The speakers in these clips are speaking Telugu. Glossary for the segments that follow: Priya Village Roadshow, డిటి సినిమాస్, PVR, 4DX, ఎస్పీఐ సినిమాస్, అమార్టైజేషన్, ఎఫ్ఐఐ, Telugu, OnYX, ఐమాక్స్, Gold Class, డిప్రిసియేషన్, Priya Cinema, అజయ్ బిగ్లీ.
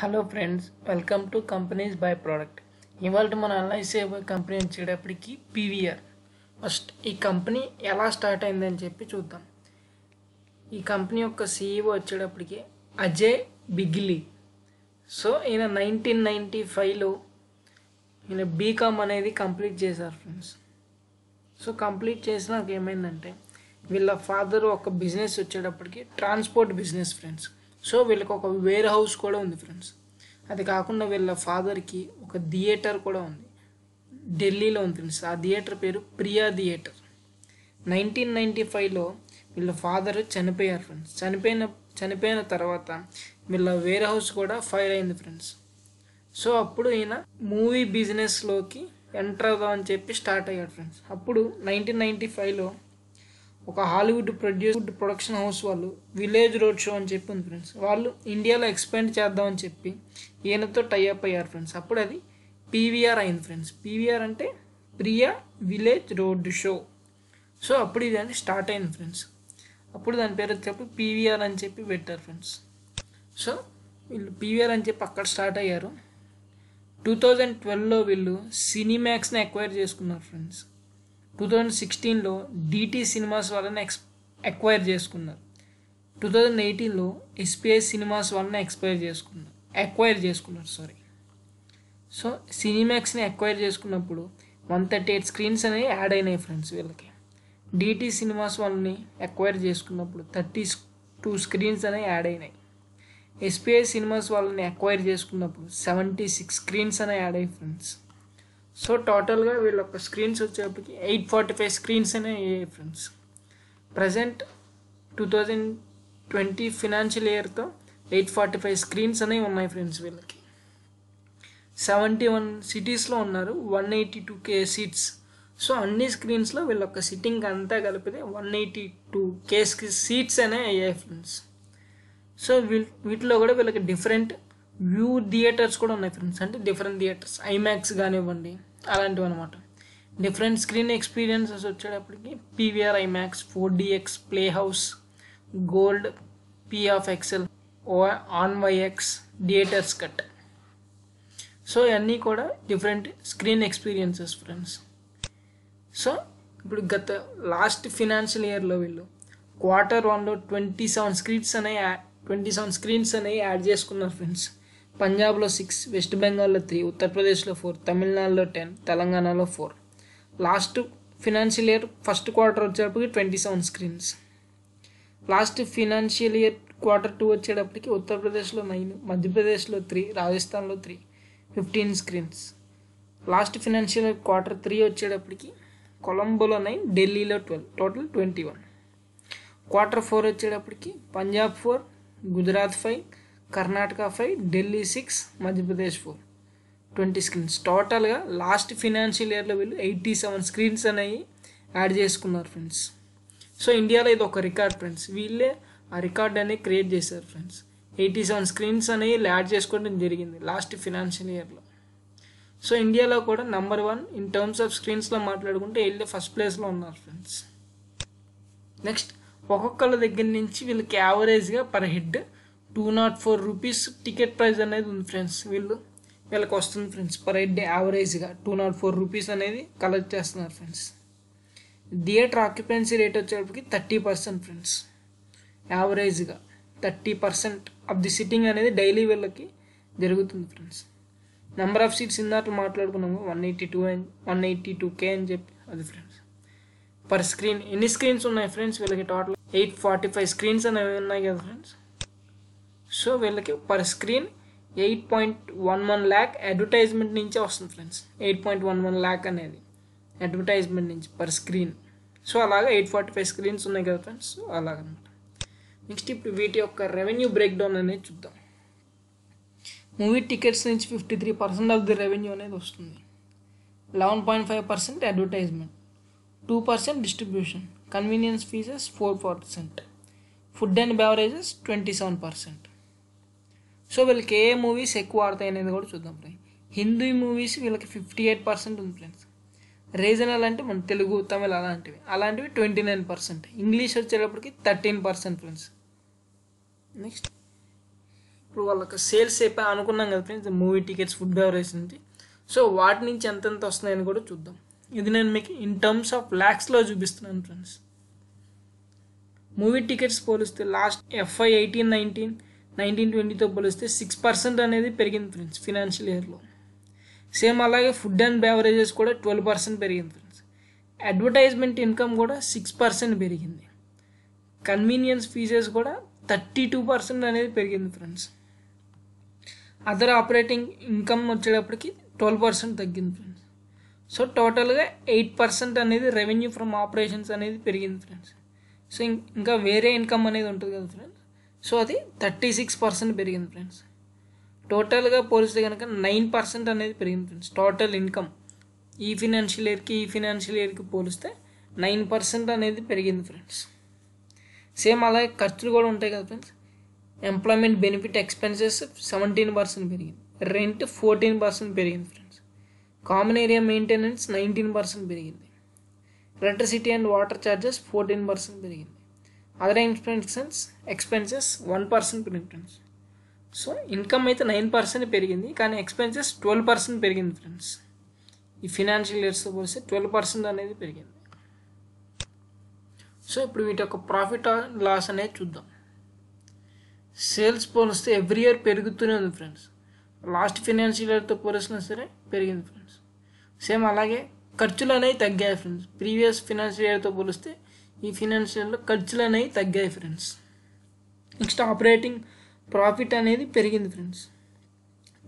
Hello friends, welcome to companies by product. ఇవాళ మనం అనలైజ్ చేయబోయే కంపెనీ వచ్చేటప్పటికి పీవీఆర్. ఫస్ట్ ఈ కంపెనీ ఎలా స్టార్ట్ అయిందని చెప్పి చూద్దాం. ఈ కంపెనీ యొక్క CEO వచ్చేటప్పటికి అజయ్ బిగ్లీ. సో ఈయన 1995లో ఈయన బీకామ్ అనేది కంప్లీట్ చేశారు ఫ్రెండ్స్. సో కంప్లీట్ చేసినాక ఏమైందంటే వీళ్ళ ఫాదర్ ఒక బిజినెస్ వచ్చేటప్పటికి ట్రాన్స్పోర్ట్ బిజినెస్ ఫ్రెండ్స్. సో వీళ్ళకి ఒక వేర్ హౌస్ కూడా ఉంది ఫ్రెండ్స్. అది కాకుండా వీళ్ళ ఫాదర్కి ఒక థియేటర్ కూడా ఉంది, ఢిల్లీలో ఉంది ఫ్రెండ్స్. ఆ థియేటర్ పేరు ప్రియా థియేటర్. 1995లో వీళ్ళ ఫాదర్ చనిపోయారు ఫ్రెండ్స్. చనిపోయిన తర్వాత వీళ్ళ వేర్ హౌస్ కూడా ఫైర్ అయింది ఫ్రెండ్స్. సో అప్పుడు ఈయన మూవీ బిజినెస్లోకి ఎంటర్ అవుదాం అని చెప్పి స్టార్ట్ అయ్యాడు ఫ్రెండ్స్. అప్పుడు 1995లో ఒక హాలీవుడ్ ప్రొడక్షన్ హౌస్ వాళ్ళు విలేజ్ రోడ్ షో అని చెప్పి ఉంది ఫ్రెండ్స్. వాళ్ళు ఇండియాలో ఎక్స్పాండ్ చేద్దామని చెప్పి ఈయనతో టైఅప్ అయ్యారు ఫ్రెండ్స్. అప్పుడు అది పీవీఆర్ అయింది ఫ్రెండ్స్. పీవీఆర్ అంటే Priya village road show. So అప్పుడు ఇది స్టార్ట్ అయింది ఫ్రెండ్స్. అప్పుడు దాని పేరు వచ్చేటప్పుడు పీవీఆర్ అని చెప్పి పెట్టారు ఫ్రెండ్స్. సో వీళ్ళు పీవీఆర్ అని చెప్పి అక్కడ స్టార్ట్ అయ్యారు. 2012లో వీళ్ళు సినీమ్యాక్స్ని అక్వైర్ చేసుకున్నారు ఫ్రెండ్స్. 2016లో డిటి సినిమాస్ వాళ్ళని ఎక్వైర్ చేసుకున్నారు. 2018లో ఎస్పీఐ సినిమాస్ వాళ్ళని అక్వైర్ చేసుకున్నారు. సో సినిమాక్స్ని అక్వైర్ చేసుకున్నప్పుడు 138 స్క్రీన్స్ అనేవి యాడ్ అయినాయి ఫ్రెండ్స్ వీళ్ళకి. డిటి సినిమాస్ వాళ్ళని అక్వైర్ చేసుకున్నప్పుడు 32 స్క్రీన్స్ అనేవి యాడ్ అయినాయి. ఎస్పీఐ సినిమాస్ వాళ్ళని అక్వైర్ చేసుకున్నప్పుడు 76 స్క్రీన్స్ అనేవి యాడ్ అయ్యాయి ఫ్రెండ్స్. సో టోటల్గా వీళ్ళ యొక్క స్క్రీన్స్ వచ్చేటప్పటికి 845 స్క్రీన్స్ అనేవి ఫ్రెండ్స్. ప్రజెంట్ 2020 ఫినాన్షియల్ ఇయర్తో 845 స్క్రీన్స్ అనేవి ఉన్నాయి ఫ్రెండ్స్. వీళ్ళకి 71 సిటీస్లో ఉన్నారు, 182K సీట్స్. సో అన్ని స్క్రీన్స్లో వీళ్ళ యొక్క సిట్టింగ్ అంతా కలిపితే 182K సీట్స్ అనేవి అయ్యాయి ఫ్రెండ్స్. సో వీటిలో కూడా వీళ్ళకి డిఫరెంట్ వ్యూ థియేటర్స్ కూడా ఉన్నాయి ఫ్రెండ్స్. అంటే డిఫరెంట్ థియేటర్స్, ఐమాక్స్ కానివ్వండి, అలాంటివి అనమాట. డిఫరెంట్ స్క్రీన్ ఎక్స్పీరియన్సెస్ వచ్చేటప్పటికి PVR ఐమాక్స్, 4DX, playhouse, gold, PVR, OnYX, theatres cut. So ఇవన్నీ కూడా different screen experiences friends. So ఇప్పుడు గత లాస్ట్ ఫినాన్షియల్ ఇయర్లో వీళ్ళు Q1లో 27 స్క్రీన్స్ అనేవి యాడ్ చేసుకున్నారు ఫ్రెండ్స్. పంజాబ్లో 6, వెస్ట్ బెంగాల్లో 3, ఉత్తరప్రదేశ్లో 4, తమిళనాడులో 10, తెలంగాణలో 4. Last financial year first quarter వచ్చేటప్పటికి 27 screens. Last financial year Q2 వచ్చేటప్పటికి ఉత్తరప్రదేశ్లో 9, మధ్యప్రదేశ్లో 3, రాజస్థాన్లో 3, 15 screens. Last financial year Q3 వచ్చేటప్పటికి కొలంబోలో 9, ఢిల్లీలో 12, టోటల్ 21. Q4 వచ్చేటప్పటికి పంజాబ్ 4, గుజరాత్ 5, కర్ణాటక 5, ఢిల్లీ 6, మధ్యప్రదేశ్ 4, 20 స్క్రీన్స్. టోటల్గా లాస్ట్ ఫినాన్షియల్ ఇయర్లో వీళ్ళు 87 స్క్రీన్స్ అనేవి యాడ్ చేసుకున్నారు ఫ్రెండ్స్. సో ఇండియాలో ఇది ఒక రికార్డ్ ఫ్రెండ్స్. వీళ్ళే ఆ రికార్డ్ అనేది క్రియేట్ చేశారు ఫ్రెండ్స్. 87 స్క్రీన్స్ అనేవి యాడ్ చేసుకోవడం జరిగింది లాస్ట్ ఫినాన్షియల్ ఇయర్లో. సో ఇండియాలో కూడా #1 ఇన్ టర్మ్స్ ఆఫ్ స్క్రీన్స్లో మాట్లాడుకుంటే వీళ్ళే ఫస్ట్ ప్లేస్లో ఉన్నారు ఫ్రెండ్స్. నెక్స్ట్ ఒక్కొక్కళ్ళ దగ్గర నుంచి వీళ్ళకి యావరేజ్గా పర్ హెడ్ ₹204 టికెట్ ప్రైస్ అనేది ఉంది ఫ్రెండ్స్. వీళ్ళకి వస్తుంది ఫ్రెండ్స్. పర్ హెడ్ యావరేజ్గా ₹204 అనేది కలెక్ట్ చేస్తున్నారు ఫ్రెండ్స్. థియేటర్ ఆక్యుపెన్సీ రేట్ వచ్చేటప్పటికి 30% ఫ్రెండ్స్. యావరేజ్గా 30% ఆఫ్ ది సిట్టింగ్ అనేది డైలీ వీళ్ళకి జరుగుతుంది ఫ్రెండ్స్. నెంబర్ ఆఫ్ సీట్స్ ఇందాక మాట్లాడుకున్నాము 182K అని చెప్పి అది ఫ్రెండ్స్. పర్ స్క్రీన్ ఎన్ని స్క్రీన్స్ ఉన్నాయి ఫ్రెండ్స్? వీళ్ళకి టోటల్ 845 స్క్రీన్స్ అనేవి ఉన్నాయి కదా ఫ్రెండ్స్. సో వీళ్ళకి పర్ స్క్రీన్ 8.11 lakh అడ్వర్టైజ్మెంట్ నుంచే వస్తుంది ఫ్రెండ్స్. 8.11 lakh అనేది అడ్వర్టైజ్మెంట్ నుంచి పర్ స్క్రీన్. సో అలాగా 845 స్క్రీన్స్ ఉన్నాయి కదా ఫ్రెండ్స్, అలాగనమాట. నెక్స్ట్ ఇప్పుడు వీటి యొక్క రెవెన్యూ బ్రేక్డౌన్ అనేది చూద్దాం. మూవీ టికెట్స్ నుంచి 53% ఆఫ్ ది రెవెన్యూ అనేది వస్తుంది. 11.5% advertisement, 2% distribution, convenience fees 4%, food and beverages 27%. So వీళ్ళకి ఏ మూవీస్ ఎక్కువ ఆడతాయి అనేది కూడా చూద్దాం ఫ్రెండ్స్. హిందీ మూవీస్ వీళ్ళకి 58% ఉంది ఫ్రెండ్స్. రీజనల్ అంటే మన తెలుగు, తమిళ అలాంటివి 29%. ఇంగ్లీష్ వచ్చేటప్పటికి 13% ఫ్రెండ్స్. నెక్స్ట్ ఇప్పుడు వాళ్ళకి సేల్స్ అయిపోయి అనుకున్నాం కదా friends, movie tickets, food beverage ఉంది. సో వాటి నుంచి ఎంతెంత వస్తున్నాయని కూడా చూద్దాం. ఇది నేను మీకు ఇన్ టర్మ్స్ ఆఫ్ ల్యాక్స్లో చూపిస్తున్నాను ఫ్రెండ్స్. మూవీ టికెట్స్ పోలిస్తే లాస్ట్ FY 2018-19, 2019-20తో పోలిస్తే 6% అనేది పెరిగింది ఫ్రెండ్స్ ఫినాన్షియల్ ఇయర్లో. సేమ్ అలాగే ఫుడ్ అండ్ బెవరేజెస్ కూడా 12% పెరిగింది ఫ్రెండ్స్. అడ్వర్టైజ్మెంట్ ఇన్కమ్ కూడా 6% పెరిగింది. కన్వీనియన్స్ ఫీజెస్ కూడా 32% అనేది పెరిగింది ఫ్రెండ్స్. అదర్ ఆపరేటింగ్ ఇన్కమ్ వచ్చేటప్పటికి 12% తగ్గింది ఫ్రెండ్స్. సో టోటల్గా 8% అనేది రెవెన్యూ ఫ్రమ్ ఆపరేషన్స్ అనేది పెరిగింది ఫ్రెండ్స్. సో ఇంకా వేరే ఇన్కమ్ అనేది ఉంటుంది కదా ఫ్రెండ్స్, సో అది 36% పెరిగింది ఫ్రెండ్స్. టోటల్గా పోలిస్తే కనుక 9% అనేది పెరిగింది ఫ్రెండ్స్. టోటల్ ఇన్కమ్ ఈ ఫినాన్షియల్ ఇయర్కి పోలిస్తే 9% అనేది పెరిగింది ఫ్రెండ్స్. సేమ్ అలాగే ఖర్చులు కూడా ఉంటాయి కదా ఫ్రెండ్స్. ఎంప్లాయ్మెంట్ బెనిఫిట్ ఎక్స్పెన్సెస్ 17% పెరిగింది. రెంట్ 14% పెరిగింది ఫ్రెండ్స్. కామన్ ఏరియా మెయింటెనెన్స్ 19% పెరిగింది. ఎలక్ట్రిసిటీ అండ్ వాటర్ ఛార్జెస్ 14% పెరిగింది. అదర్ ఎక్స్పెన్సెస్ 1% పెరిగింది ఫ్రెండ్స్. సో ఇన్కమ్ అయితే 9% పెరిగింది, కానీ ఎక్స్పెన్సెస్ 12% పెరిగింది ఫ్రెండ్స్. ఈ ఫినాన్షియల్ ఇయర్స్తో పోలిస్తే 12% అనేది పెరిగింది. సో ఇప్పుడు వీటి యొక్క ప్రాఫిట్ అండ్ లాస్ అనేది చూద్దాం. సేల్స్ పోలిస్తే ఎవ్రీ ఇయర్ పెరుగుతూనే ఉంది ఫ్రెండ్స్. లాస్ట్ ఫినాన్షియల్ ఇయర్తో పోలిసినా సరే పెరిగింది ఫ్రెండ్స్. సేమ్ అలాగే ఖర్చులు అనేవి తగ్గాయి ఫ్రెండ్స్. ప్రీవియస్ ఫినాన్షియల్ ఇయర్తో పోలిస్తే ఈ ఫినాన్షియల్ ఇయర్లో ఖర్చులు అనేవి తగ్గాయి ఫ్రెండ్స్. నెక్స్ట్ ఆపరేటింగ్ ప్రాఫిట్ అనేది పెరిగింది ఫ్రెండ్స్,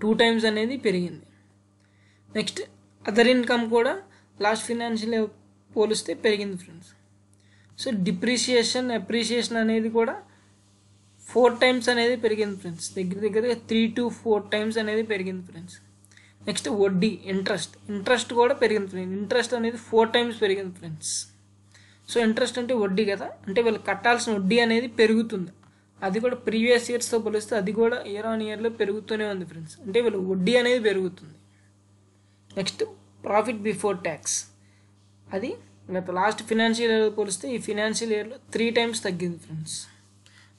2 times అనేది పెరిగింది. నెక్స్ట్ అదర్ ఇన్కమ్ కూడా లాస్ట్ ఫినాన్షియల్ ఇయర్ పోలిస్తే పెరిగింది ఫ్రెండ్స్. సో డిప్రిసియేషన్, అప్రిసియేషన్ అనేది కూడా 4 times అనేది పెరిగింది ఫ్రెండ్స్. దగ్గర దగ్గర 3 to 4 times అనేది పెరిగింది ఫ్రెండ్స్. నెక్స్ట్ వడ్డీ, ఇంట్రెస్ట్ కూడా పెరిగింది ఫ్రెండ్స్. ఇంట్రెస్ట్ అనేది 4 times పెరిగింది ఫ్రెండ్స్. సో ఇంట్రెస్ట్ అంటే వడ్డీ కదా, అంటే వీళ్ళు కట్టాల్సిన వడ్డీ అనేది పెరుగుతుంది. అది కూడా ప్రీవియస్ ఇయర్స్తో పోలిస్తే అది కూడా ఇయర్ ఆన్ ఇయర్లో పెరుగుతూనే ఉంది ఫ్రెండ్స్, అంటే వీళ్ళు వడ్డీ అనేది పెరుగుతుంది. నెక్స్ట్ ప్రాఫిట్ బిఫోర్ ట్యాక్స్, అది గత లాస్ట్ ఫినాన్షియల్ ఇయర్ పోలిస్తే ఈ ఫినాన్షియల్ ఇయర్లో 3 times తగ్గింది ఫ్రెండ్స్.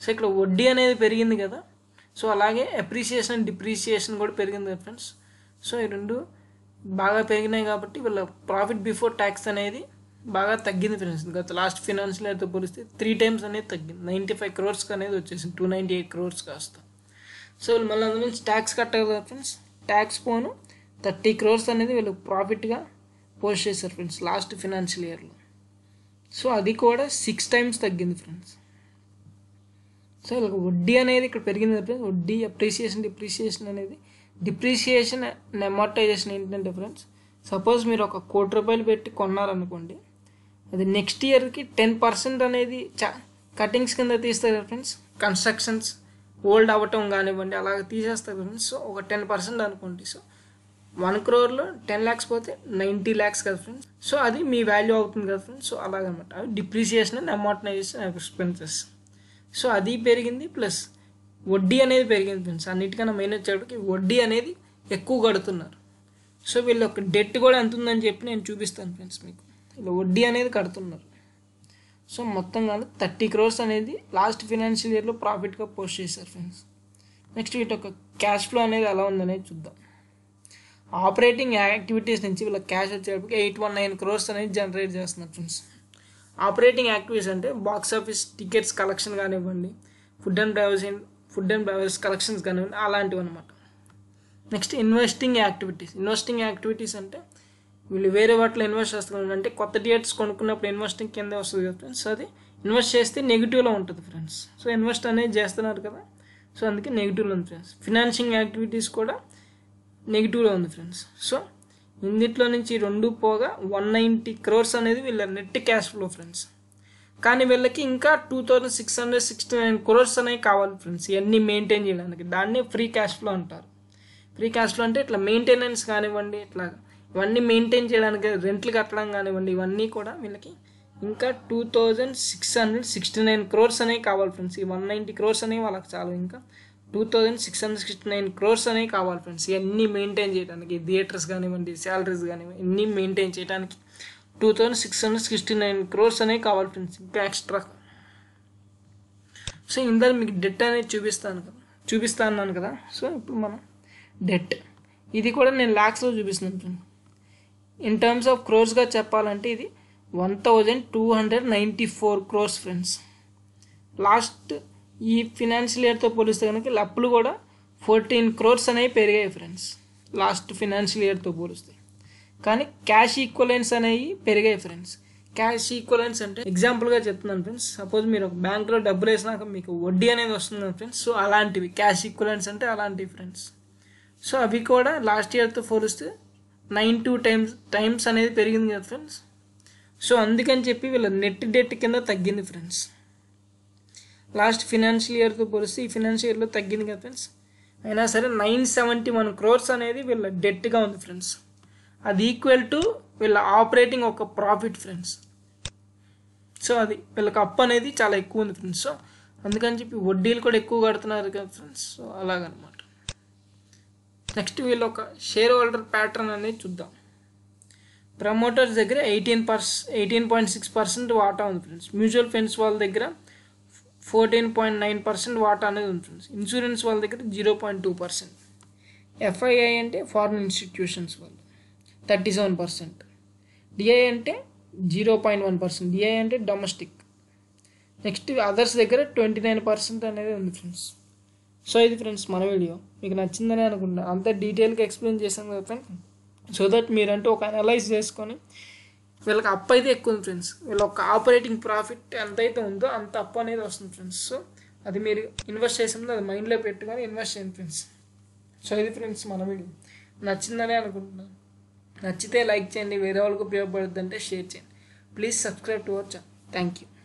సో ఇక్కడ వడ్డీ అనేది పెరిగింది కదా, సో అలాగే అప్రిసియేషన్ అండ్ డిప్రిసియేషన్ కూడా పెరిగింది కదా ఫ్రెండ్స్. సో ఈ రెండు బాగా పెరిగినాయి కాబట్టి వీళ్ళ ప్రాఫిట్ బిఫోర్ ట్యాక్స్ అనేది బాగా తగ్గింది ఫ్రెండ్స్. గత లాస్ట్ ఫినాన్షియల్ ఇయర్తో పోలిస్తే 3 times అనేది తగ్గింది. 95 crores అనేది వచ్చేసింది, 298 crores కాస్త. సో వీళ్ళు మళ్ళీ అందులో నుంచి ట్యాక్స్ కట్టారు కదా ఫ్రెండ్స్, ట్యాక్స్ పోను 30 crores అనేది వీళ్ళు ప్రాఫిట్గా పోస్ట్ చేశారు ఫ్రెండ్స్ లాస్ట్ ఫినాన్షియల్ ఇయర్లో. సో అది కూడా 6 times తగ్గింది ఫ్రెండ్స్. సో వీళ్ళకి వడ్డీ అనేది ఇక్కడ పెరిగింది ఫ్రెండ్స్, వడ్డీ, అప్రిసియేషన్, డిప్రిసియేషన్ అనేది. డిప్రిసియేషన్ అండ్ అమార్టైజేషన్ ఏంటంటే ఫ్రెండ్స్, సపోజ్ మీరు 1 కోటి రూపాయలు పెట్టి కొన్నారనుకోండి, అది నెక్స్ట్ ఇయర్కి 10% అనేది కటింగ్స్ కింద తీస్తారు ఫ్రెండ్స్. కన్స్ట్రక్షన్స్ ఓల్డ్ అవ్వటం కానివ్వండి అలాగే తీసేస్తారు ఫ్రెండ్స్. సో ఒక 10% అనుకోండి. సో 1 crore లో 10 lakhs పోతే 90 lakhs కదా ఫ్రెండ్స్. సో అది మీ వాల్యూ అవుతుంది కదా ఫ్రెండ్స్. సో అలాగనమాట అవి డిప్రిసియేషన్ and అమార్టైజేషన్ expenses. So అది పెరిగింది, ప్లస్ వడ్డీ అనేది పెరిగింది ఫ్రెండ్స్. అన్నిటికన్నా మెయిన్ వచ్చేటప్పటికి వడ్డీ అనేది ఎక్కువ కడుతున్నారు. సో వీళ్ళ యొక్క డెట్ కూడా ఎంత ఉందని చెప్పి నేను చూపిస్తాను ఫ్రెండ్స్ మీకు. ఇలా వడ్డీ అనేది కడుతున్నారు. సో మొత్తం కాదు 30 crores అనేది లాస్ట్ ఫినాన్షియల్ ఇయర్లో ప్రాఫిట్గా పోస్ట్ చేశారు ఫ్రెండ్స్. నెక్స్ట్ వీటి యొక్క క్యాష్ ఫ్లో అనేది ఎలా ఉందనేది చూద్దాం. ఆపరేటింగ్ యాక్టివిటీస్ నుంచి వీళ్ళ క్యాష్ వచ్చేటప్పటికి 819 crores అనేది జనరేట్ చేస్తున్నారు ఫ్రెండ్స్. ఆపరేటింగ్ యాక్టివిటీస్ అంటే బాక్స్ ఆఫీస్ టికెట్స్ కలెక్షన్ కానివ్వండి, ఫుడ్ అండ్ బెవరేజ్ కలెక్షన్స్ కానివ్వండి, అలాంటివి అనమాట. నెక్స్ట్ ఇన్వెస్టింగ్ యాక్టివిటీస్ అంటే వీళ్ళు వేరే వాటిలో ఇన్వెస్ట్ చేస్తున్నారు. అంటే కొత్త టికెట్స్ కొనుక్కున్నప్పుడు ఇన్వెస్టింగ్ కింద వస్తుంది కదా ఫ్రెండ్స్. అది ఇన్వెస్ట్ చేస్తే నెగిటివ్లో ఉంటుంది ఫ్రెండ్స్. సో ఇన్వెస్ట్ అనేది చేస్తున్నారు కదా, సో అందుకే నెగిటివ్లో ఉంది ఫ్రెండ్స్. ఫినాన్షింగ్ యాక్టివిటీస్ కూడా నెగిటివ్లో ఉంది ఫ్రెండ్స్. సో ఇందులో నుంచి 2 పోగా 190 crores అనేది వీళ్ళ నెట్ క్యాష్ ఫ్లో ఫ్రెండ్స్. కానీ వీళ్ళకి ఇంకా 2669 crores అనేవి కావాలి ఫ్రెండ్స్ ఇవన్నీ మెయింటైన్ చేయడానికి. దాన్ని ఫ్రీ క్యాష్ ఫ్లో అంటారు. ఫ్రీ క్యాష్ ఫ్లో అంటే ఇట్లా మెయింటెనెన్స్ కానివ్వండి, ఇట్లా ఇవన్నీ మెయింటైన్ చేయడానికి, రెంట్లు కట్టడం కానివ్వండి, ఇవన్నీ కూడా వీళ్ళకి ఇంకా 2669 crores అనేవి కావాలి ఫ్రెండ్స్. ఈ 190 crores అనేవి వాళ్ళకి చాలు. ఇంకా 2669 crores అనేవి కావాలి ఫ్రెండ్స్ ఇవన్నీ మెయింటైన్ చేయడానికి. థియేటర్స్ కానివ్వండి, శాలరీస్ కానివ్వండి, ఇవన్నీ మెయింటైన్ చేయడానికి 2669 crores అనేవి కావాలి ఫ్రెండ్స్ ఇంకా ఎక్స్ట్రా. సో ఇందులో మీకు డెట్ అనేది చూపిస్తాను కదా, చూపిస్తా అన్నాను కదా. సో ఇప్పుడు మనం డెట్, ఇది కూడా నేను లాక్స్లో చూపిస్తున్నాను ఫ్రెండ్. ఇన్ టర్మ్స్ ఆఫ్ క్రోర్స్గా చెప్పాలంటే ఇది 1294 crores ఫ్రెండ్స్. లాస్ట్ ఈ ఫినాన్షియల్ ఇయర్తో పోలిస్తే కనుక అప్పులు కూడా 14 crores అనేవి పెరిగాయి ఫ్రెండ్స్, లాస్ట్ ఫినాన్షియల్ ఇయర్తో పోలిస్తే. కానీ క్యాష్ ఈక్వలెన్స్ అనేవి పెరిగాయి ఫ్రెండ్స్. క్యాష్ ఈక్వలెన్స్ అంటే ఎగ్జాంపుల్గా చెప్తున్నాను ఫ్రెండ్స్, సపోజ్ మీరు ఒక బ్యాంక్లో డబ్బులు వేసినాక మీకు వడ్డీ అనేది వస్తుంది ఫ్రెండ్స్. సో అలాంటివి క్యాష్ ఈక్వలెన్స్ అంటే అలాంటివి ఫ్రెండ్స్. సో అవి కూడా లాస్ట్ ఇయర్తో పోలిస్తే 92 times అనేది పెరిగింది కదా ఫ్రెండ్స్. సో అందుకని చెప్పి వీళ్ళ నెట్ డెట్ కింద తగ్గింది ఫ్రెండ్స్. లాస్ట్ ఫినాన్షియల్ ఇయర్తో పోలిస్తే ఈ ఫినాన్షియల్ ఇయర్లో తగ్గింది కదా ఫ్రెండ్స్. అయినా సరే 971 crores అనేది వీళ్ళ డెట్గా ఉంది ఫ్రెండ్స్. అది ఈక్వల్ టు వీళ్ళ ఆపరేటింగ్ ఒక ప్రాఫిట్ ఫ్రెండ్స్. సో అది వీళ్ళకి అప్పు అనేది చాలా ఎక్కువ ఉంది ఫ్రెండ్స్. సో అందుకని చెప్పి వడ్డీలు కూడా ఎక్కువ కడుతున్నారు కదా ఫ్రెండ్స్. సో అలాగనమాట. నెక్స్ట్ వీళ్ళ ఒక షేర్ హోల్డర్ ప్యాటర్న్ అనేది చూద్దాం. ప్రమోటర్స్ దగ్గర 18.6% వాటా ఉంది ఫ్రెండ్స్. మ్యూచువల్ ఫండ్స్ వాళ్ళ దగ్గర 14.9% వాటా అనేది ఉంది ఫ్రెండ్స్. ఇన్సూరెన్స్ వాళ్ళ దగ్గర 0.2%. ఎఫ్ఐఐ అంటే ఫారిన్ ఇన్స్టిట్యూషన్స్ వాళ్ళు 37%. డిఐ అంటే 0.1%. డిఐ అంటే డొమెస్టిక్. నెక్స్ట్ అదర్స్ దగ్గర 29% అనేది ఉంది ఫ్రెండ్స్. సో ఇది ఫ్రెండ్స్ మన వీడియో మీకు నచ్చిందని అనుకుంటా. అంత డీటెయిల్గా ఎక్స్ప్లెయిన్ చేశాను కదా ఫ్రెండ్స్. సో దట్ మీరంటూ ఒక అనలైజ్ చేసుకొని, వీళ్ళకి అప్పు అయితే ఎక్కువ ఉంది ఫ్రెండ్స్. వీళ్ళ ఒక ఆపరేటింగ్ ప్రాఫిట్ ఎంతైతే ఉందో అంత అప్పు అనేది వస్తుంది ఫ్రెండ్స్. సో అది మీరు ఇన్వెస్ట్ చేసినప్పుడు అది మైండ్లో పెట్టుకొని ఇన్వెస్ట్ చేయండి ఫ్రెండ్స్. సో ఇది ఫ్రెండ్స్ మన వీడియో నచ్చిందని అనుకుంటున్నాను. నచ్చితే లైక్ చేయండి, వేరే వాళ్ళకు ఉపయోగపడుతుందంటే షేర్ చేయండి. Please subscribe to our channel. Thank you.